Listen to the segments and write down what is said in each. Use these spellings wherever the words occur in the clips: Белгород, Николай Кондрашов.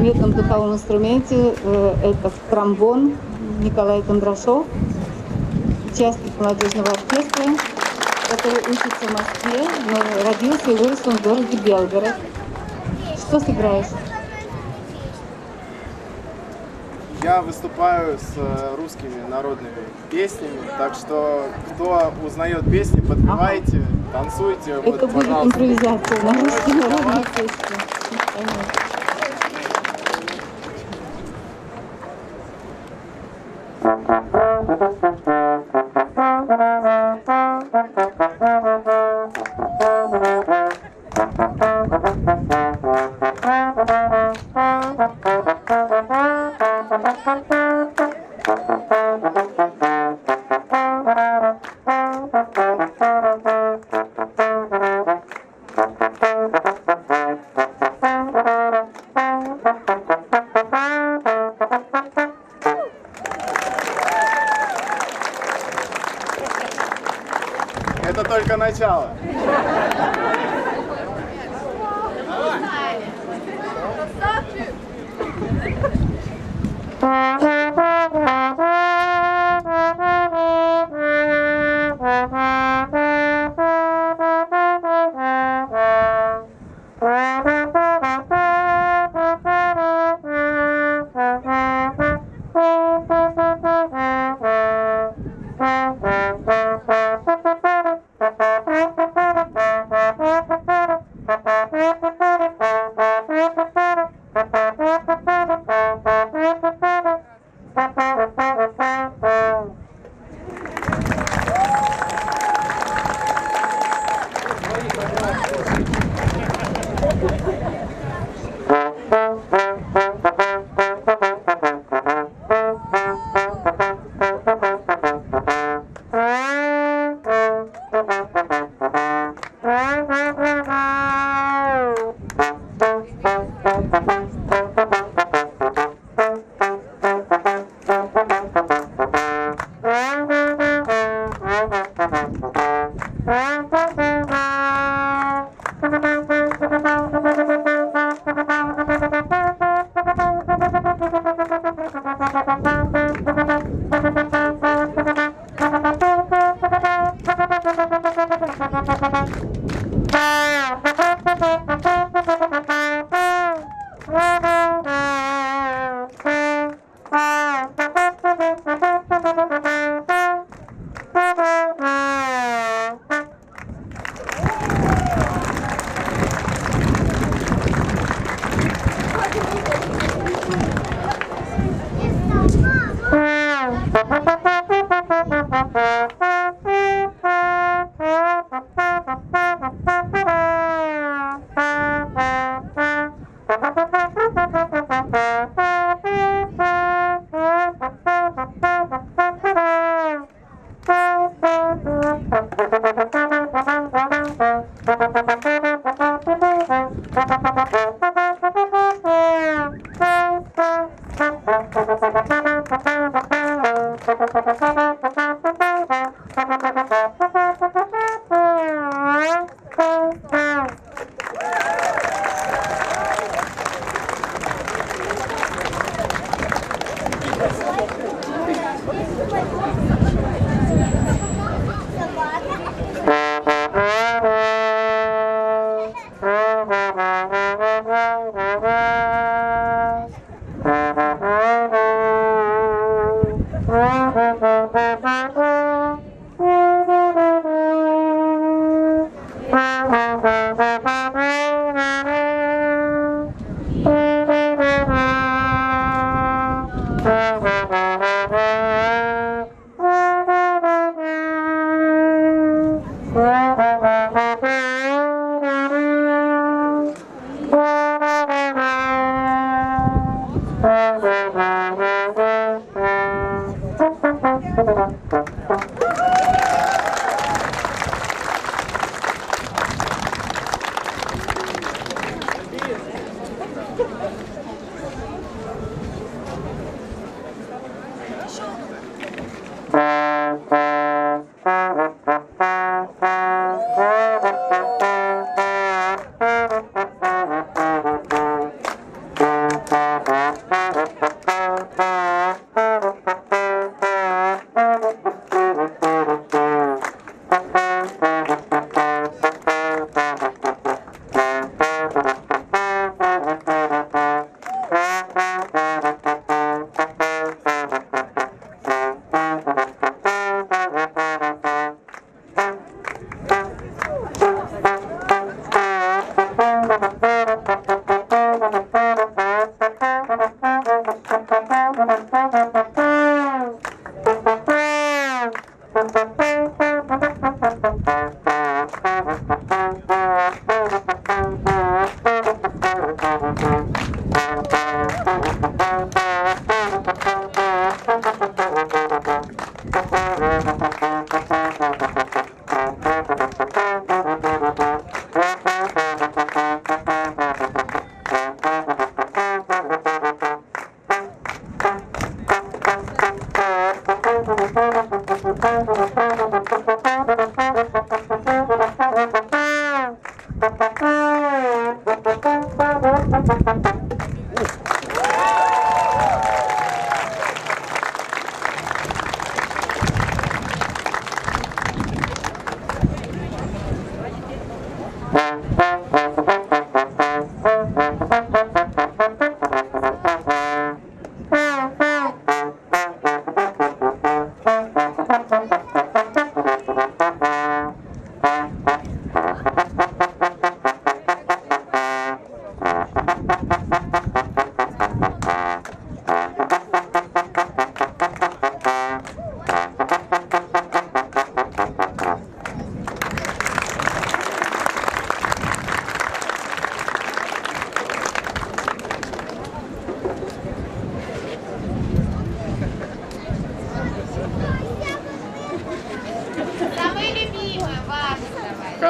медном духовом инструменте. Это тромбон Николай Кондрашов, участник молодежного оркестра, который учится в Москве, но родился и вырос он в городе Белгород. Что сыграешь? Я выступаю с русскими народными песнями, так что кто узнает песни, подпевайте, танцуйте. Это вот, будет импровизация на русские народные песни. Это только начало.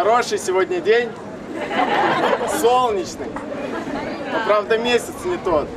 Хороший сегодня день, солнечный, но, правда, месяц не тот.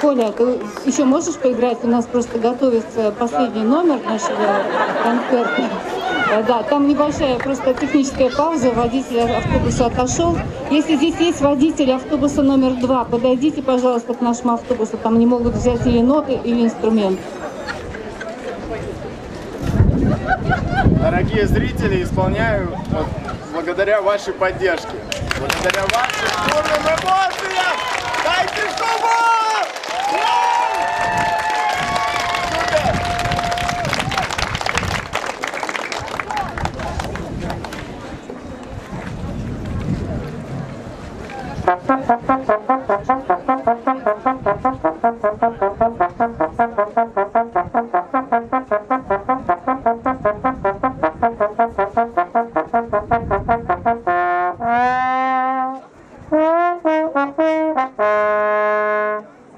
Коля, ты еще можешь поиграть? У нас просто готовится последний номер нашего концерта. Да, там небольшая просто техническая пауза, водитель автобуса отошел. Если здесь есть водитель автобуса номер 2, подойдите, пожалуйста, к нашему автобусу. Там не могут взять или ноты, или инструмент. Дорогие зрители, исполняю вот, благодаря вашей поддержке. Благодаря вашим бурным эмоциям! Дайте шуму!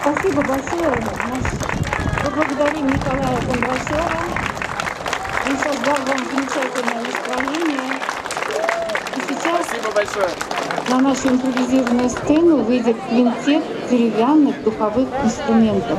Спасибо большое. Мы благодарим Николая Кондрашова. Он создал вам замечательное настроение. И сейчас на нашу импровизированную сцену выйдет квинтет деревянных духовых инструментов.